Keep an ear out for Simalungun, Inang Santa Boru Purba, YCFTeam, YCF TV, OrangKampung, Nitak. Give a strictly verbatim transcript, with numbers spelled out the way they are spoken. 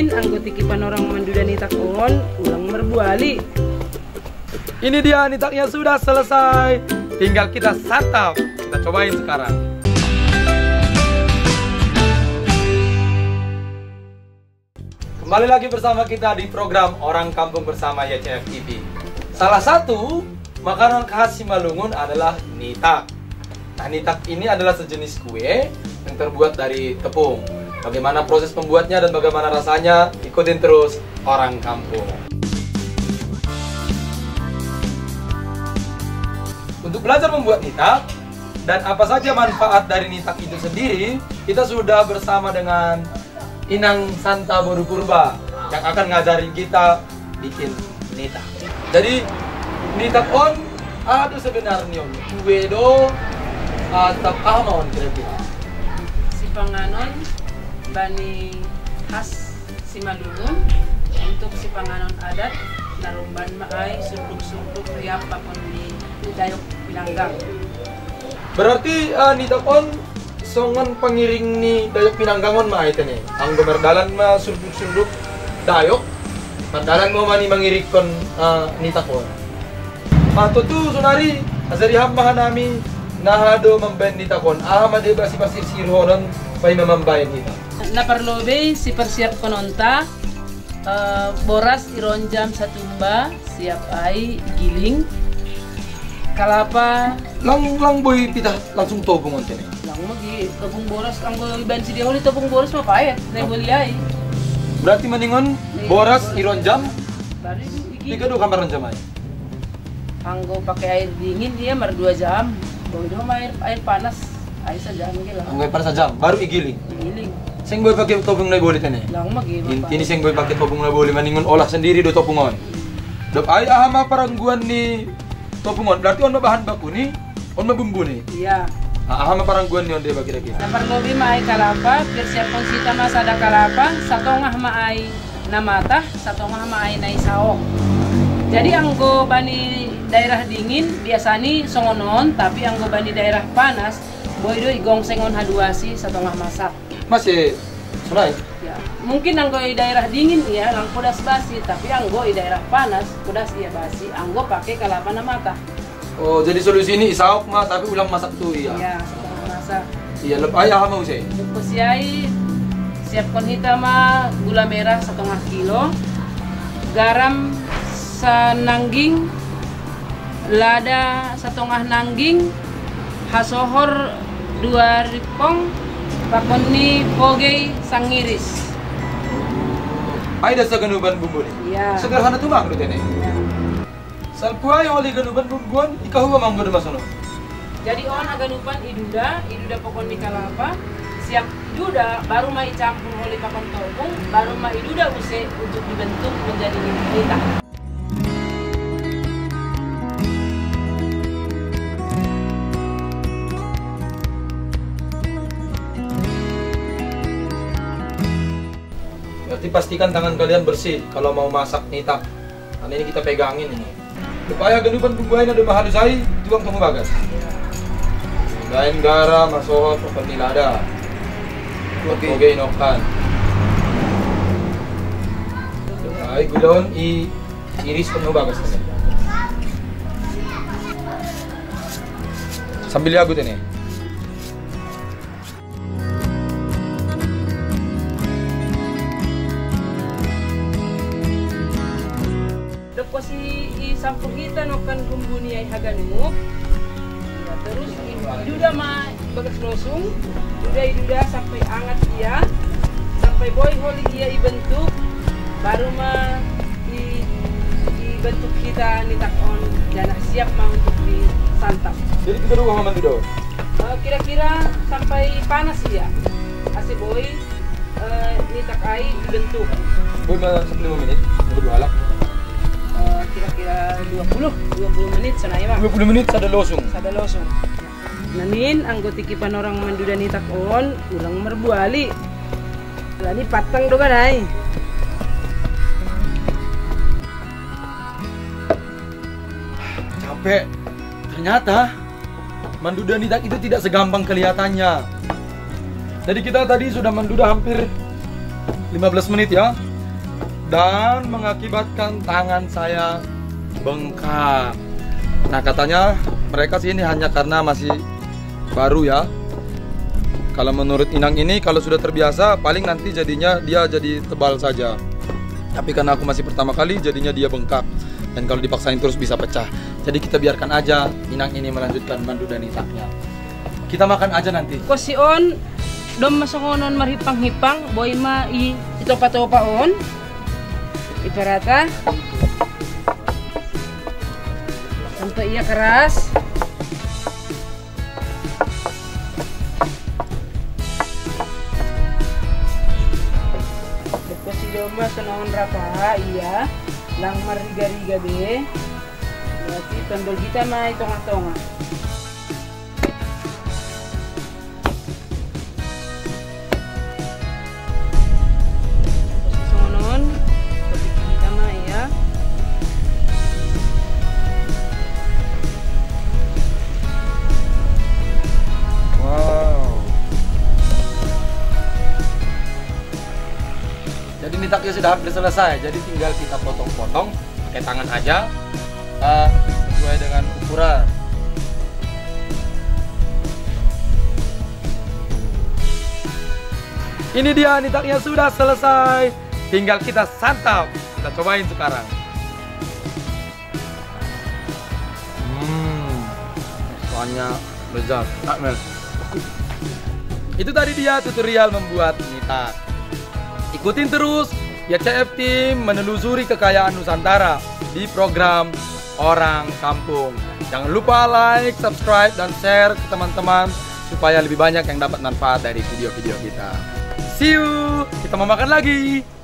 main anggota kipan orang mandu dan Nitak on ulang merbuali. Ini dia Nitaknya sudah selesai, tinggal kita santap. Kita cobain sekarang. Kembali lagi bersama kita di program Orang Kampung bersama Y C F T V. Salah satu makanan khas Simalungun adalah nitak. Nah, nitak ini adalah sejenis kue yang terbuat dari tepung. Bagaimana proses pembuatnya dan bagaimana rasanya, ikutin terus Orang Kampung. Untuk belajar membuat nitak dan apa saja manfaat dari nitak itu sendiri, kita sudah bersama dengan Inang Santa Boru Purba yang akan ngajarin kita bikin nitak. Jadi nitak on, aduh sebenarnya kue do atap ahma on kira-kira. Si panganon bani khas Simalungun untuk si panganon adat narumban maai sunduk-sunduk riap papon di dayok pinanggang. Berarti uh, nitak on songan pengiring ni dayok pinanggangon mah itu nih. Ang berdalan mah sunduk-sunduk dayok. Berdalan mau mani mengirikon uh, nitakon. Patu tu sunari asari hamba nami nahado memben nitakon. Ah made basi pasir sirhonon pai memambayan kita. Na perlu be si persiap kononta uh, boras ironjam satumba siap ai giling kalapa lang lang boy pitah langsung tobong onte nih. Lagi tepung boros, anggo iban si dia oli tepung boros mah paet, nae boliai. Berarti mendingan boros ironjam. Baru iki. Tiga dua kamar renjam aja. Anggo pakai air dingin dia mar dua jam. Baru dia mah air air panas, air sajam ge lah. Anggo panas sajam, baru igiling. Igiling. Sing boy pakai tepung nae boli tane. Lah mah ge. Intine sing boy pakai tepung nae boli mendingan olah sendiri do topungon. Dok ai ahama parangguan ni topungon. Berarti on bahan baku ni, on bumbu ni. Iya. Aham parangguan ni onde bagi lagi. Nomor lobi maai kalapa, persiap konsita masada kalapa, satongah maai namatah, satongah maai naisaok. Jadi anggo bani daerah dingin biasani songonon, tapi anggo bani daerah panas boido igong sengon haduasi satongah masak. Masih sunai. Ya, mungkin anggo di daerah dingin ya lang kudas basi, tapi anggo di daerah panas kudas iya basi, anggo pakai kalapa namatah. Oh, jadi solusi ini isaok mah tapi ulang masak tuh ya. Iya, ulang masak. Iya, lebay ah mau sih. Kusiai siapkan hitam mah gula merah setengah kilo, garam senangging, lada setengah nangging, hasohor dua ripong, pakoni pogei sangiris. Ada segenuban bumbu nih. Iya. Sederhana tuh mang rutenya. Salkuai oleh ganuban bumbuan, ika huwa mangga de masono. Jadi on aganuban iduda, iduda pokon di kalapa, siap iduda baru ma icampur oleh pakon topung, baru ma iduda use untuk dibentuk menjadi nitak. Berarti pastikan tangan kalian bersih kalau mau masak nitak. Karena ini kita pegangin ini. Supaya ganuban bumbuan ada mahalusai, tuang kamu bagas. Gain garam, masohor, seperti lada. Oke, inokan. Supaya gulon i iris kamu bagas. Sambil lihat ini. Kosi i sampung kita nokan kumbuni ai haganuk. Ya, terus iduda mah bagas losung, udah iduda sampai angat dia, sampai boy holi dia dibentuk, baru mah di dibentuk kita nitak on dan siap mah untuk disantap. Jadi kita dulu haman tuh. Kira-kira sampai panas ya. Asih boy uh, nitak ai dibentuk. Boy mah sepuluh menit, berdua halak. Kira-kira dua puluh menit senai mah. dua puluh menit sada losung. Sada losung. Nanin anggota kipan orang mandu dan nitak on ulang merbuali. Lani patang do kadai. Capek. Ternyata mandu dan nitak itu tidak segampang kelihatannya. Jadi kita tadi sudah manduda hampir lima belas menit ya. dan mengakibatkan tangan saya bengkak. Nah, katanya mereka sih ini hanya karena masih baru ya. Kalau menurut Inang ini, kalau sudah terbiasa paling nanti jadinya dia jadi tebal saja. Tapi karena aku masih pertama kali, jadinya dia bengkak. Dan kalau dipaksain terus bisa pecah. Jadi kita biarkan aja Inang ini melanjutkan bandu dan nitaknya. Kita makan aja nanti. Kosion dom masongonon marhipang-hipang boy ma i itopa-topa on. Ibarata. Untuk ia keras. Coba senaon rapaha iya lang mariga-riga be berarti tondol kita mah itong-atong. Sonon tondol kita mah iya. Wow. Jadi nitaknya sudah hampir selesai, jadi tinggal kita potong-potong pakai tangan aja uh, sesuai dengan ukuran. Ini dia nitaknya sudah selesai, tinggal kita santap. Kita cobain sekarang. Hmm, soalnya lezat. Itu tadi dia tutorial membuat nitak. Ikutin terus Y C F Team menelusuri kekayaan Nusantara di program Orang Kampung. Jangan lupa like, subscribe, dan share ke teman-teman supaya lebih banyak yang dapat manfaat dari video-video kita. See you, kita mau makan lagi.